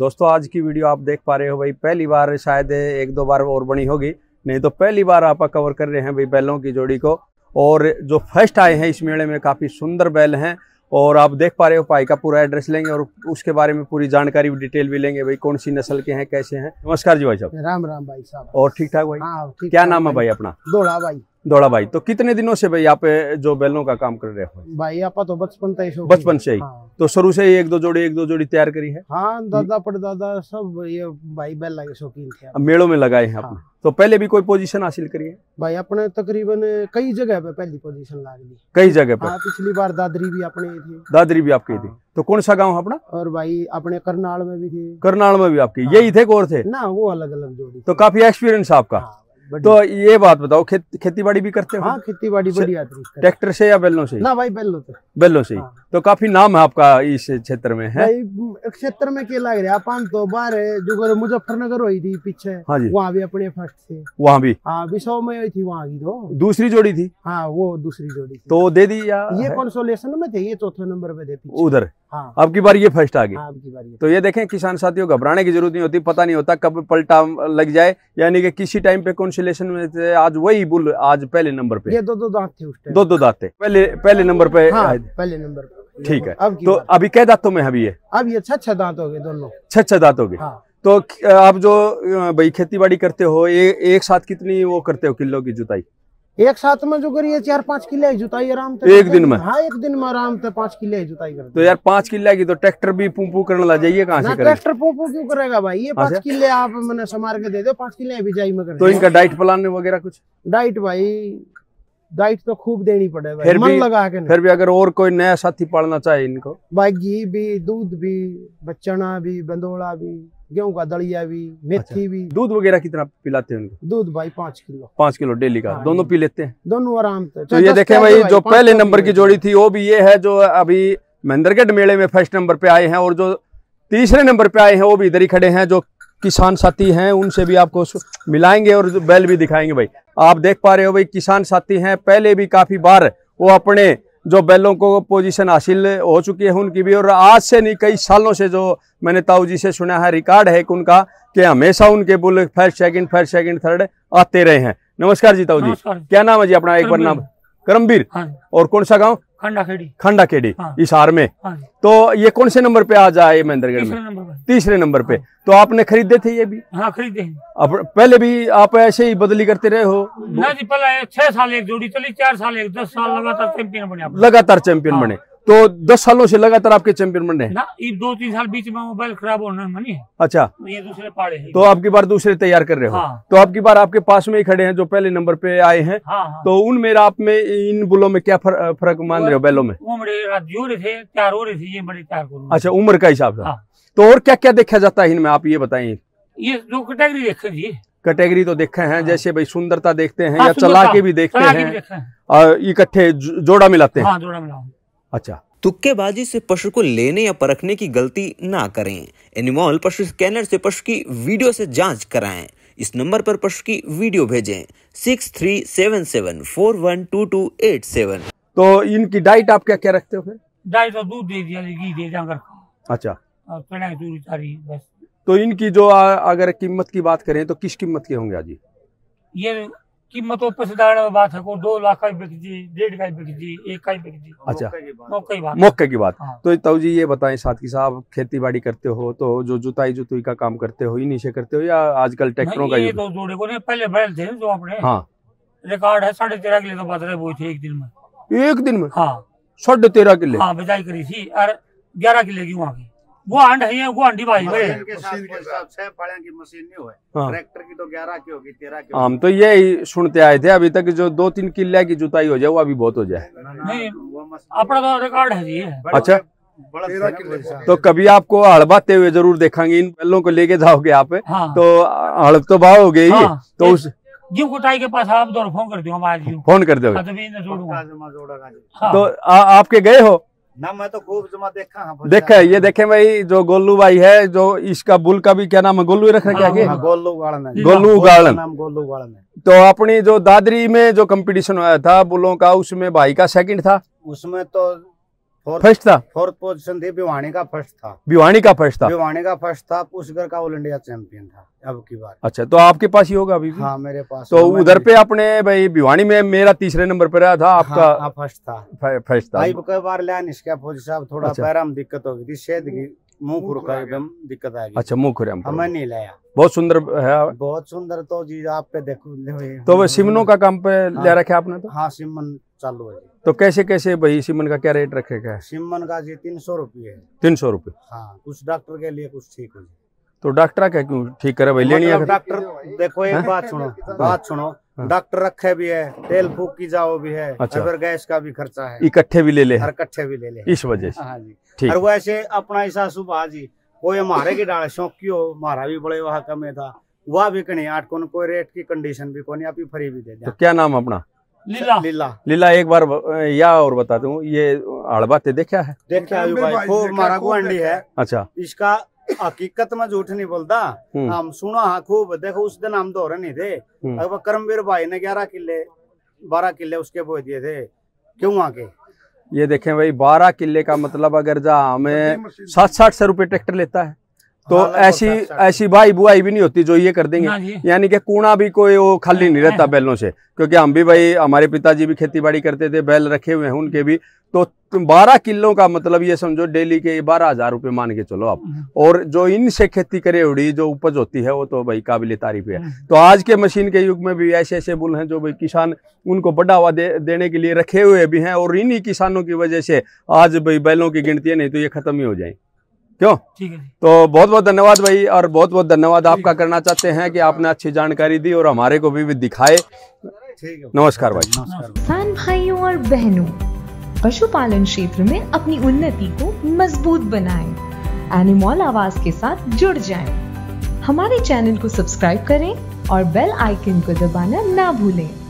दोस्तों आज की वीडियो आप देख पा रहे हो भाई, पहली बार शायद एक दो बार और बनी होगी, नहीं तो पहली बार आप कवर कर रहे हैं भाई बैलों की जोड़ी को। और जो फर्स्ट आए हैं इस मेले में काफ़ी सुंदर बैल हैं और आप देख पा रहे हो भाई का पूरा एड्रेस लेंगे और उसके बारे में पूरी जानकारी डिटेल भी लेंगे भाई, कौन सी नस्ल के हैं, कैसे हैं। नमस्कार जी भाई साहब। राम राम भाई साहब। और ठीक ठाक भाई? हाँ, क्या नाम है भाई अपना? दौड़ा भाई। दौड़ा भाई, तो कितने दिनों से भाई आप जो बैलों का काम कर रहे हो? भाई आप तो बचपन से ही, तो शुरू से ही एक दो जोड़ी तैयार करी है? हाँ, दादा परदादा सब ये भाई बैल लगे शौकीन थे, मेलों में लगाए हैं आपने। तो पहले भी कोई पोजीशन हासिल करी है भाई आपने? तकरीबन कई जगह पे पहली पोजीशन ला ली, कई जगह पे। पिछली बार दादरी भी आपने थी। दादरी भी आपकी थी। तो कौन सा गाँव अपना? और भाई अपने करनाल में भी थी। करनाल में भी आपकी यही थे? और थे ना, वो अलग अलग जोड़ी। तो काफी एक्सपीरियंस आपका। तो ये बात बताओ, खेती बाड़ी भी करते हो? हाँ, खेती बाड़ी बढ़िया। ट्रैक्टर से या बैलों से? ना भाई, बैलों से। बैलों से। हाँ। तो काफी नाम है आपका इस क्षेत्र में है। क्षेत्र में क्या लग रहा है अपन तो बार जो मुजफ्फरनगर हुई थी पीछे, हाँ जी, वहाँ भी अपने फर्स्ट थे। वहाँ भी? हाँ, विश्व में हुई थी वहाँ की, तो दूसरी जोड़ी थी। हाँ, वो दूसरी जोड़ी थी। तो दे दी या ये कंसोलेशन में थे, ये चौथे नंबर पे थे उधर। हाँ, आपकी बार ये फर्स्ट आ गई। तो ये देखें किसान साथियों, घबराने की जरूरत नहीं होती, पता नहीं होता कब पलटा लग जाए, यानी कि किसी टाइम पे कंसोलेशन में थे। आज वही बुल आज पहले नंबर पे, ये दो दांत थे उस टाइम। दो दांत थे पहले नंबर पे। हाँ, पहले नंबर पे। ठीक है, तो अभी क्या दांतों में अभी है? अब ये 6-6 दांत हो गए दोनों। 6-6 दांत हो गए। हाँ। तो आप जो भाई खेती बाड़ी करते हो, एक साथ कितनी वो करते हो किलो की जुताई? एक साथ में जो करिए 4-5 किले जुताई आराम से एक दिन में। हाँ, एक दिन में आराम से 5 किले जुताई करते। तो यार 5 किले की तो ट्रैक्टर भी पुंपू करने लग जाइए। कहाँ से ट्रैक्टर पुंपू क्यों करेगा भाई? ये 5 किले आप मैंने संभार के दे दो, 5 किले बिजाई में कर। तो इनका डाइट प्लान वगैरह कुछ? डाइट भाई, डाइट तो खूब देनी पड़े भाई, मन लगा के। फिर भी अगर और कोई नया साथी पालना चाहे इनको? भाई घी भी, दूध भी, बच्चना भी, बंदोड़ा भी, गेहूं का दलिया भी, मेथी भी। दूध वगैरह कितना पिलाते हैं उनको? दूध भाई 5 किलो। 5 किलो डेली का? हाँ, दोनों पी लेते हैं दोनों आराम से। तो ये देखें भाई, जो पहले नंबर की जोड़ी थी वो भी ये है जो अभी महेंद्रगढ़ मेले में फर्स्ट नंबर पे आए हैं, और जो तीसरे नंबर पे आए हैं वो भी इधर ही खड़े हैं। जो किसान साथी हैं उनसे भी आपको मिलाएंगे और बैल भी दिखाएंगे भाई। आप देख पा रहे हो भाई किसान साथी हैं, पहले भी काफी बार वो अपने जो बैलों को पोजीशन हासिल हो चुकी है उनकी भी, और आज से नहीं कई सालों से जो मैंने ताऊजी से सुना है रिकॉर्ड है कि उनका कि हमेशा उनके बुल फर्स्ट सेकंड थर्ड आते रहे हैं। नमस्कार जी ताऊजी, क्या नाम है जी अपना? एक बार नाम करमवीर। और कौन सा गाँव? खंडाखेड़ी। हाँ। इसार में। हाँ। तो ये कौन से नंबर पे आज आए महेंद्रगढ़ में? तीसरे नंबर पे। तो आपने खरीदे थे ये भी? हाँ, खरीदे हैं। अब पहले भी आप ऐसे ही बदली करते रहे हो ना जी? पहले 6 साल एक जोड़ी चली, 4 साल एक, 10 साल लगातार चैंपियन बने। लगातार चैंपियन बने? तो 10 सालों से लगातार आपके चैंपियन बन रहे हैं? 2-3 साल बीच में मोबाइल खराब होना मानी। अच्छा, ये दूसरे पाड़े हैं। तो आपकी बार दूसरे तैयार कर रहे हो? हाँ। तो आपकी बार आपके पास में ही खड़े हैं जो पहले नंबर पे आए हैं। हाँ, हाँ। तो उनमें आप में इन बुलों में क्या फर्क मान रहे हो बैलों में? अच्छा, उम्र का हिसाब से। तो और क्या क्या देखा जाता है इनमें, आप ये बताइए? ये जो कैटेगरी देखे, कैटेगरी तो देखे हैं जैसे भाई सुंदरता देखते हैं या चला के भी देखते हैं और इकट्ठे जोड़ा मिलाते हैं? जोड़ा मिलाते। अच्छा, तुक्केबाजी से पशु को लेने या परखने की गलती ना करें। एनिमल पशु स्कैनर से पशु की वीडियो से जांच कराएं। इस नंबर पर पशु की वीडियो भेजें 6377412287। तो इनकी डाइट आप क्या क्या रखते हो? डाइट और दूध दे दिया, घी दे जाकर। अच्छा, बस। तो इनकी जो अगर कीमत की बात करें तो किस कीमत के होंगे आज ये? कीमत में बात है को 2 लाख का बिक जी, 1.5 का बिक जी, 1 का बिक जी। अच्छा, मौके की बात। हाँ। तो ताऊ जी ये बताएं साथ ही साहब, खेती बाड़ी करते हो तो जो जुताई का काम करते हो इन्हीं से करते हो या आजकल ट्रैक्टरों का? ये तो जोड़े को नहीं, पहले बैल थे जो अपने। हाँ, रिकॉर्ड है 13.5 किलो का बाजरा बोए थे एक दिन में। एक दिन में? हाँ, 13.5 किलो। हाँ, बिजाई करी थी और 11 किलो की वहाँ की। वो आंड है, वो आंडी भाई के साथ 6 पाड़िया की मशीन नहीं हुए। हाँ। ट्रैक्टर की तो 11 की होगी, 13 की। हम तो यही सुनते आए थे अभी तक, जो 2-3 किले की जुताई हो जाए वो अभी बहुत हो जाए। नहीं, अपना तो रिकॉर्ड है जी। अच्छा, तो कभी आपको हड़बाते हुए जरूर देखेंगे, इन बैलों को लेके जाओगे आप? तो हड़ब तो भागोगे ही, तो उस जिम कोटाई के पास आप फोन कर दो, तो आपके गए हो ना? मैं तो खूब जमा देखा। ये देखें भाई जो गोलू भाई है, जो इसका बुल का भी क्या नाम है? गोलू ही रखना? क्या गोलू गाड़न। तो अपनी जो दादरी में जो कंपटीशन हुआ था बुलों का, उसमें भाई का सेकंड था। उसमें तो फर्स्ट था, फोर्थ पोजीशन थी, भिवानी का फर्स्ट था, भिवानी का फर्स्ट था, भिवानी का फर्स्ट था, पुष्कर का ऑल इंडिया चैंपियन था अब की बार। अच्छा, तो आपके पास ही होगा अभी भी? हाँ मेरे पास। तो उधर पे आपने भाई भिवानी में मेरा तीसरे नंबर पे रहा था, आपका फर्स्ट था, फर्स्ट था। कई बार लाया इसका पोजीशन, थोड़ा पैरा में दिक्कत हो गई थी, शेद की मुँह खुरका दिक्कत आ गई। अच्छा, मुँह खुरा हमें नहीं लाया। बहुत सुंदर है, बहुत सुंदर। तो जी आप पे देखो, तो सिमनों का काम पे ले रखे आपने? तो हाँ, सिमन चालू है। तो कैसे कैसे भाई सिमन का क्या रेट रखेगा? सिमन का जी 300 रुपये है। 300 रुपये? हाँ, कुछ डॉक्टर के लिए कुछ ठीक हो। तो डॉक्टर क्या क्यों ठीक करे भाई, लेनी है डॉक्टर। देखो एक बात सुनो, बात सुनो, डॉक्टर रखे भी है, तेल फूक की जाओ भी है, अगर गैस का भी खर्चा है, इकट्ठे भी ले ले, इकट्ठे भी ले ले, इस वजह से। हाँ जी, और वैसे अपना ऐसा सुबह जी कोई हमारे की डाले शौकी हो, हमारा भी बड़े वहा कमे था, वह भी कहीं आठ को कोई रेट की कंडीशन भी कोई, आप ही फ्री भी दे। तो क्या नाम अपना? लीला। लीला, लीला, एक बार या और बता दूं, ये आड़बाते देखा है, देखा भाई, हमारा गुआंडी है। अच्छा, इसका हकीकत में झूठ नहीं बोलता, हम सुना है खूब। देखो उस दिन हम दौरे नहीं थे, अब करमवीर भाई ने 11 किले 12 किले उसके बोल दिए थे। क्यों आके ये देखें भाई, 12 किले का मतलब अगर जा हमें 60-60 रुपए ट्रैक्टर लेता है, तो ऐसी ऐसी भाई बुआई भी नहीं होती जो ये कर देंगे, यानी कि कूणा भी कोई वो खाली नहीं रहता बैलों से। क्योंकि हम भी भाई, हमारे पिताजी भी खेती बाड़ी करते थे, बैल रखे हुए हैं उनके भी। तो 12 किलो का मतलब ये समझो डेली के 12,000 रुपये मान के चलो आप। और जो इनसे खेती करे उड़ी जो उपज होती है, वो तो भाई काबिल तारीफ है। तो आज के मशीन के युग में भी ऐसे ऐसे बुल हैं जो भाई किसान उनको बढ़ावा देने के लिए रखे हुए भी हैं, और इन्हीं किसानों की वजह से आज भाई बैलों की गिनती है, नहीं तो ये खत्म ही हो जाए। क्यों? ठीक है। तो बहुत बहुत धन्यवाद भाई, और बहुत बहुत धन्यवाद आपका करना चाहते हैं कि आपने अच्छी जानकारी दी और हमारे को भी दिखाए। नमस्कार भाई। किसान भाइयों और बहनों, पशुपालन क्षेत्र में अपनी उन्नति को मजबूत बनाएं, एनिमल आवाज के साथ जुड़ जाएं, हमारे चैनल को सब्सक्राइब करें और बेल आइकन को दबाना ना भूलें।